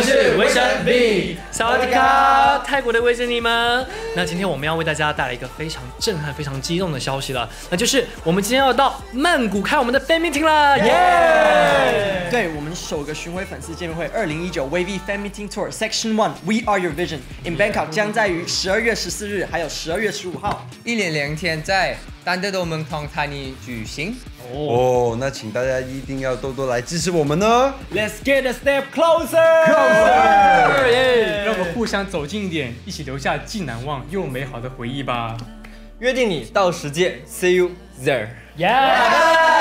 们是微神 V， 萨瓦迪卡，泰国的微神你们。那今天我们要为大家带来一个非常震撼、非常激动的消息了，那就是我们今天要到曼谷开我们的 fan meeting 了，耶！对，我们首个巡回粉丝见面会2019 WV Fan Meeting Tour Section 1 We Are Your Vision in Bangkok 将在于12月14日还有12月15号，一连2天在丹德多蒙唐泰尼举行。 哦，那请大家一定要多多来支持我们呢。Let's get a step closer， 让我们互相走近一点，一起留下既难忘又美好的回忆吧。约定你到10届 ，See you there。Yeah。